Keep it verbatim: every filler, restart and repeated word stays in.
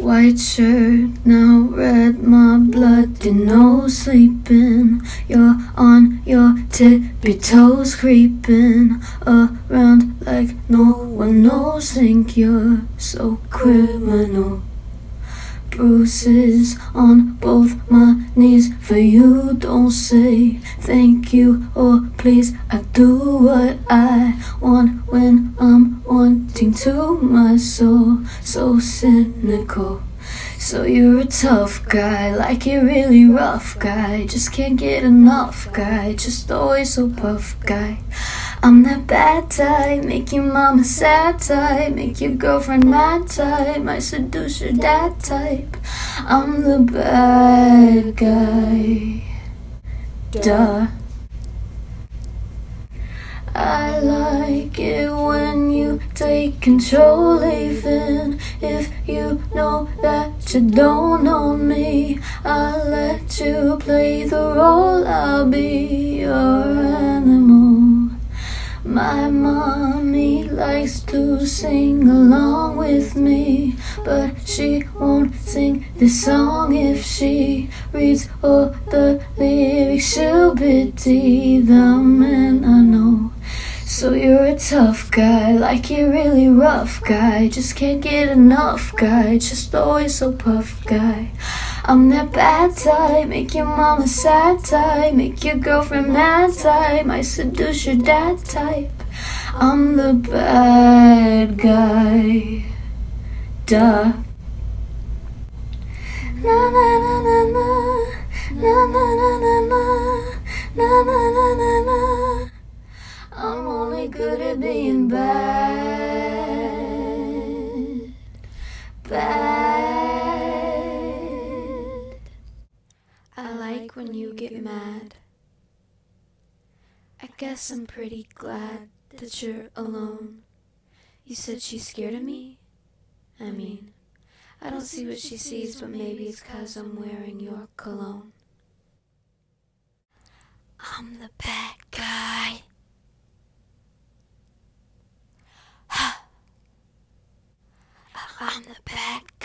White shirt, now red, my blood, you know, sleeping. You're on your tippy toes, creeping around like no one knows. Think you're so criminal. Bruises on both my knees for you. Don't say thank you or please. I do what I want when I'm wanting to. My soul so cynical. So you're a tough guy, like you're really rough guy. Just can't get enough guy, just always so puff guy. I'm that bad type, make your mama sad type, make your girlfriend mad type, my seducer dad type. I'm the bad guy. Duh. I like it when you take control, even if you know that you don't own me. I'll let you play the role, I'll be your animal. My mommy likes to sing along with me, but she won't sing this song if she reads all the lyrics. She'll pity the man I know. So you're a tough guy, like you're really rough guy, just can't get enough guy, just always so puff guy. I'm that bad type, make your mama sad type, make your girlfriend mad type, my seducer dad type. I'm the bad guy. Duh. Na na na na na na na na na na na na na na. I'm only good at being bad. Bad. I like when you get mad. I guess I'm pretty glad that you're alone. You said she's scared of me? I mean, I don't see what she sees, but maybe it's 'cause I'm wearing your cologne. I'm the bad guy. I'm the bad